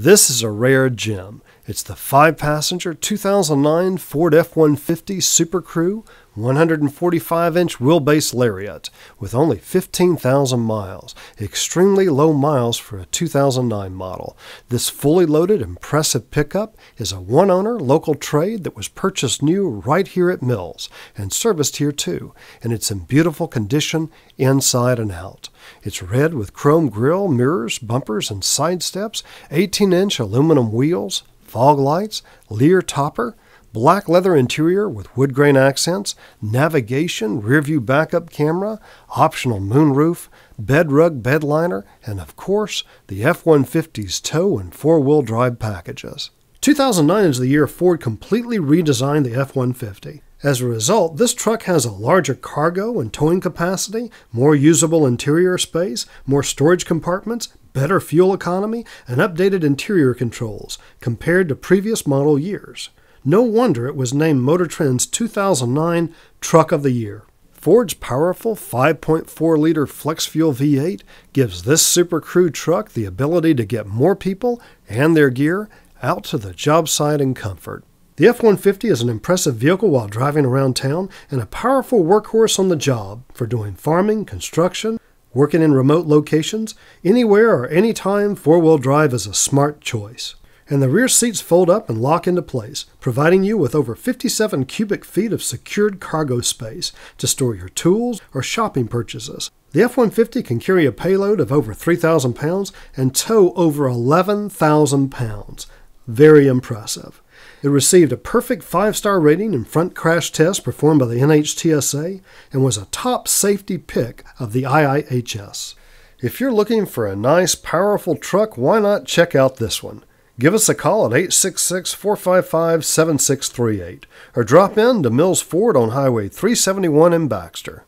This is a rare gem. It's the 5-passenger 2009 Ford F-150 SuperCrew 145-inch wheelbase Lariat with only 15,000 miles. Extremely low miles for a 2009 model. This fully loaded, impressive pickup is a one-owner local trade that was purchased new right here at Mills and serviced here too, and it's in beautiful condition inside and out. It's red with chrome grille, mirrors, bumpers, and side steps, 18-inch aluminum wheels, fog lights, Leer topper, black leather interior with wood grain accents, navigation, rear-view backup camera, optional moonroof, bedrug bed liner, and of course, the F-150's tow and four-wheel drive packages. 2009 is the year Ford completely redesigned the F-150. As a result, this truck has a larger cargo and towing capacity, more usable interior space, more storage compartments, better fuel economy, and updated interior controls compared to previous model years. No wonder it was named Motor Trend's 2009 Truck of the Year. Ford's powerful 5.4-liter flex-fuel V8 gives this SuperCrew truck the ability to get more people and their gear out to the job site in comfort. The F-150 is an impressive vehicle while driving around town and a powerful workhorse on the job for doing farming, construction, working in remote locations. Anywhere or anytime, four-wheel drive is a smart choice. And the rear seats fold up and lock into place, providing you with over 57 cubic feet of secured cargo space to store your tools or shopping purchases. The F-150 can carry a payload of over 3,000 pounds and tow over 11,000 pounds. Very impressive. It received a perfect 5-star rating in front crash tests performed by the NHTSA and was a top safety pick of the IIHS. If you're looking for a nice, powerful truck, why not check out this one? Give us a call at 866-455-7638 or drop in to Mills Ford on Highway 371 in Baxter.